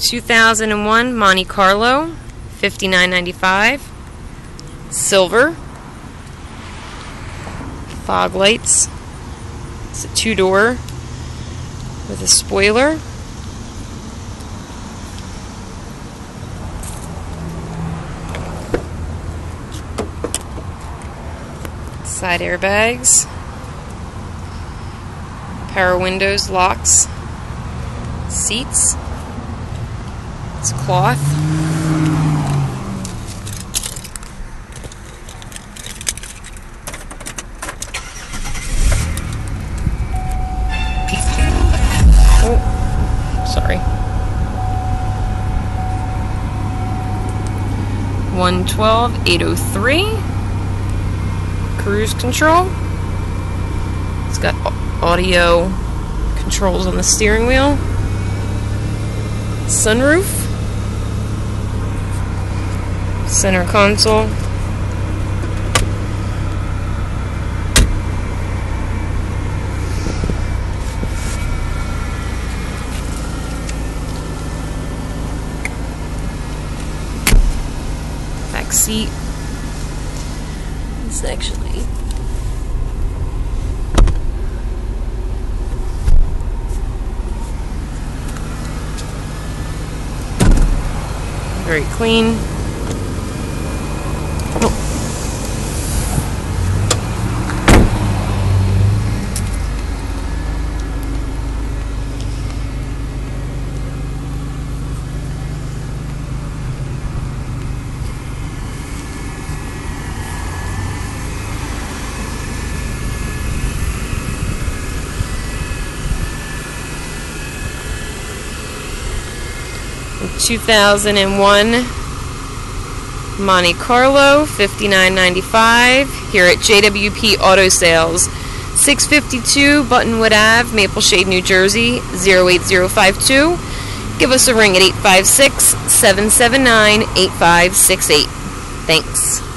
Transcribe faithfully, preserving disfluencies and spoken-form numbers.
two thousand one Monte Carlo, fifty-nine ninety-five, silver, fog lights. It's a two-door with a spoiler. Side airbags, power windows, locks, seats. It's cloth. Oh, sorry. one twelve eight oh three. Cruise control. It's got audio controls on the steering wheel. Sunroof. Center console. Back seat. It's actually very clean. two thousand one Monte Carlo, fifty-nine ninety-five, here at J W P Auto Sales, six fifty-two Buttonwood Avenue, Maple Shade, New Jersey, zero eight zero five two. Give us a ring at eight five six, seven seven nine, eight five six eight. Thanks.